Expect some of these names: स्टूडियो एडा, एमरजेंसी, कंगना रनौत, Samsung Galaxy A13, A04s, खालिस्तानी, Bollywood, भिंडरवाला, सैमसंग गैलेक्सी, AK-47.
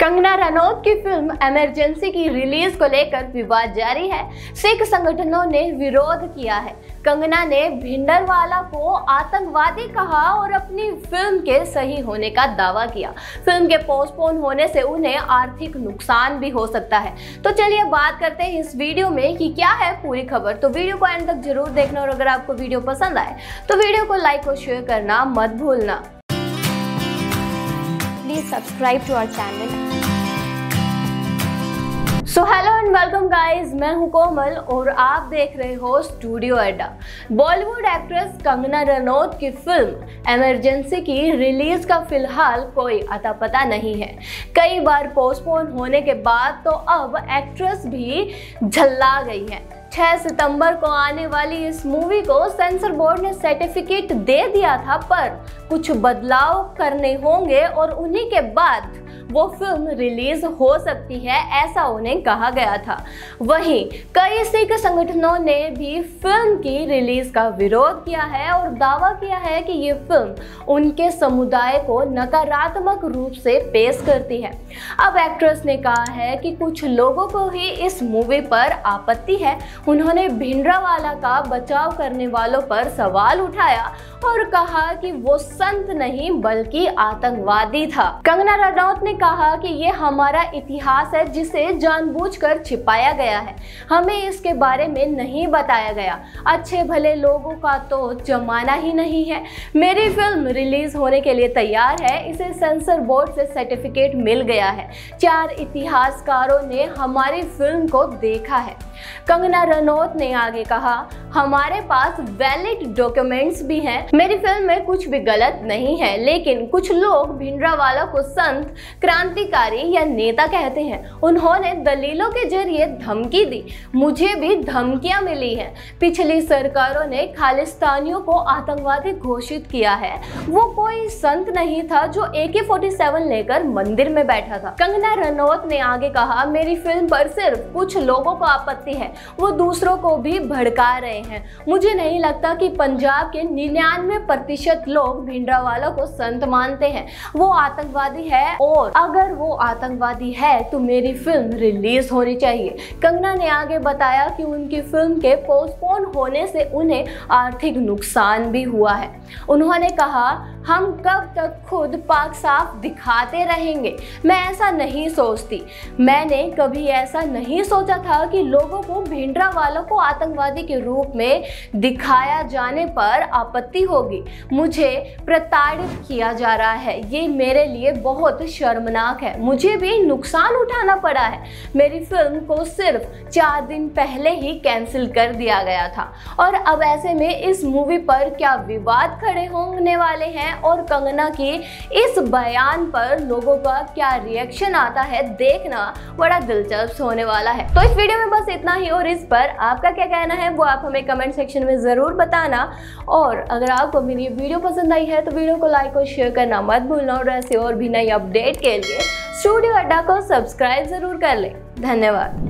कंगना रनौत की film एमरजेंसी की release को लेकर विवाद जारी है। सिख संगठनों ने विरोध किया है। कंगना ने भिंडरवाला को आतंकवादी कहा और अपनी फिल्म के सही होने का दावा किया। फिल्म के पोस्टपोन होने से उन्हें आर्थिक नुकसान भी हो सकता है। तो चलिए बात करते हैं इस वीडियो में कि क्या है पूरी खबर। तो वीडियो को अंत तक जरूर देखना और अगर आपको वीडियो पसंद आए तो वीडियो को लाइक और शेयर करना मत भूलना। Please subscribe to our channel. So hello and welcome guys, मैं हूं कोमल और आप देख रहे हो स्टूडियो एडा। बॉलीवुड एक्ट्रेस कंगना रनौत की फिल्म एमरजेंसी की रिलीज का फिलहाल कोई अता पता नहीं है। कई बार पोस्टपोन होने के बाद तो अब एक्ट्रेस भी झल्ला गई है। 6 सितंबर को आने वाली इस मूवी को सेंसर बोर्ड ने सर्टिफिकेट दे दिया था, पर कुछ बदलाव करने होंगे और उन्हीं के बाद वो फिल्म रिलीज हो सकती है, ऐसा उन्हें कहा गया था। वहीं कई सिख संगठनों ने भी फिल्म की रिलीज का विरोध किया है और दावा किया है कि ये फिल्म उनके समुदाय को नकारात्मक रूप से पेश करती है। अब एक्ट्रेस ने कहा है कि कुछ लोगों को ही इस मूवी पर आपत्ति है। उन्होंने भिंडरावाला का बचाव करने वालों पर सवाल उठाया और कहा कि वो संत नहीं बल्कि आतंकवादी था। कंगना रनौत ने कहा कि ये हमारा इतिहास है जिसे जानबूझकर छिपाया गया है, हमें इसके बारे में नहीं बताया गया। अच्छे भले लोगों का तो जमाना ही नहीं है। मेरी फिल्म रिलीज होने के लिए तैयार है, इसे सेंसर बोर्ड से सर्टिफिकेट मिल गया है। 4 इतिहासकारों ने हमारी फिल्म को देखा है। कंगना रनौत ने आगे कहा, हमारे पास वैलिड डॉक्यूमेंट्स भी हैं। मेरी फिल्म में कुछ भी गलत नहीं है, लेकिन कुछ लोग भिंडरावाला को संत, क्रांतिकारी या नेता कहते हैं। उन्होंने दलीलों के जरिए धमकी दी। मुझे भी धमकियां मिली हैं। पिछली सरकारों ने खालिस्तानियों को आतंकवादी घोषित किया है। वो कोई संत नहीं था जो AK-47 लेकर मंदिर में बैठा था। कंगना रनौत ने आगे कहा, मेरी फिल्म पर सिर्फ कुछ लोगों को आपत्ति है, वो दूसरों को भी भड़का रहे हैं। मुझे नहीं लगता कि पंजाब के 99% लोग भिंडरावाला को संत मानते हैं। वो आतंकवादी है और अगर वो आतंकवादी है तो मेरी फिल्म रिलीज होनी चाहिए। कंगना ने आगे बताया कि उनकी फिल्म के पोस्टपोन होने से उन्हें आर्थिक नुकसान भी हुआ है। उन्होंने कहा, हम कब तक खुद पाक साफ दिखाते रहेंगे? मैं ऐसा नहीं सोचती। मैंने कभी ऐसा नहीं सोचा था कि लोगों को भिंडरावाला को आतंकवादी के रूप में दिखाया जाने पर आपत्ति होगी। मुझे प्रताड़ित किया जा रहा है, ये मेरे लिए बहुत शर्मनाक है। मुझे भी नुकसान उठाना पड़ा है। मेरी फिल्म को सिर्फ 4 दिन पहले ही कैंसिल कर दिया गया था और अब ऐसे में इस मूवी पर क्या विवाद खड़े होने वाले हैं और कंगना की इस बयान पर लोगों का क्या रिएक्शन आता है, देखना बड़ा दिलचस्प होने वाला है। तो इस वीडियो में बस इतना ही और इस पर आपका क्या कहना है वो आप हमें कमेंट सेक्शन में जरूर बताना। और अगर आपको मेरी वीडियो पसंद आई है तो वीडियो को लाइक और शेयर करना मत भूलना और ऐसे और भी नई अपडेट के लिए स्टूडियो एडा को सब्सक्राइब जरूर कर लें। धन्यवाद।